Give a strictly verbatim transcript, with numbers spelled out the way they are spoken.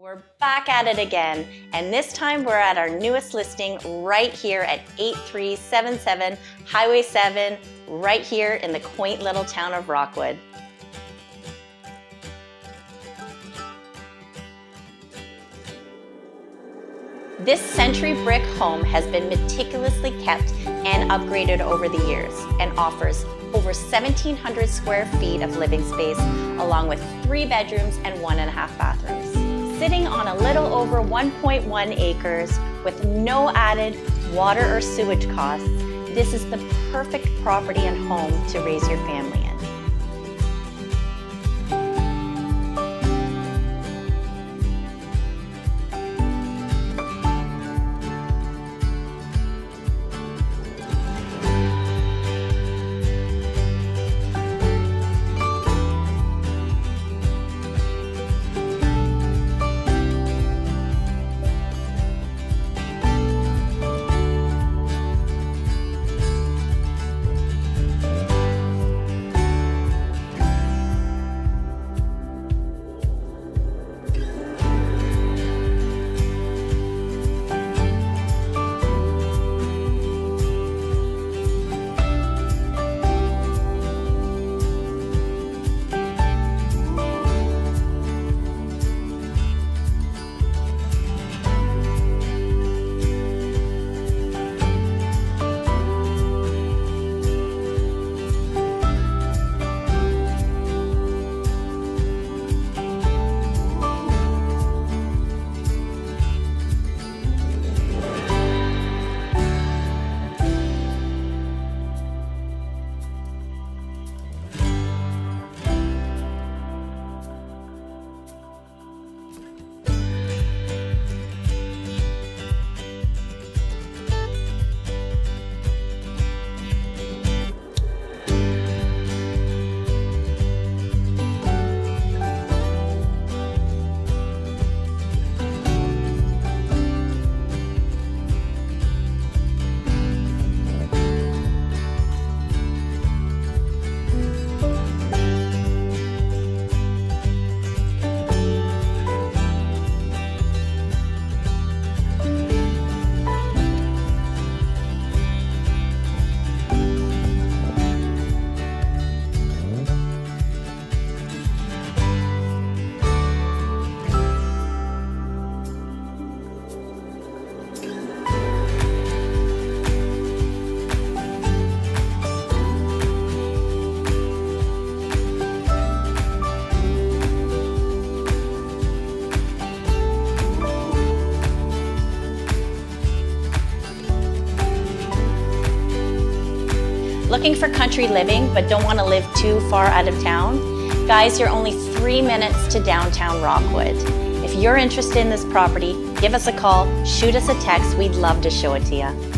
We're back at it again, and this time we're at our newest listing right here at eighty-three seventy-seven Highway seven, right here in the quaint little town of Rockwood. This century brick home has been meticulously kept and upgraded over the years and offers over seventeen hundred square feet of living space along with three bedrooms and one and a half bathrooms. Sitting on a little over one point one acres with no added water or sewage costs, this is the perfect property and home to raise your family in. Looking for country living but don't want to live too far out of town? Guys, you're only three minutes to downtown Rockwood. If you're interested in this property, give us a call, shoot us a text, we'd love to show it to you.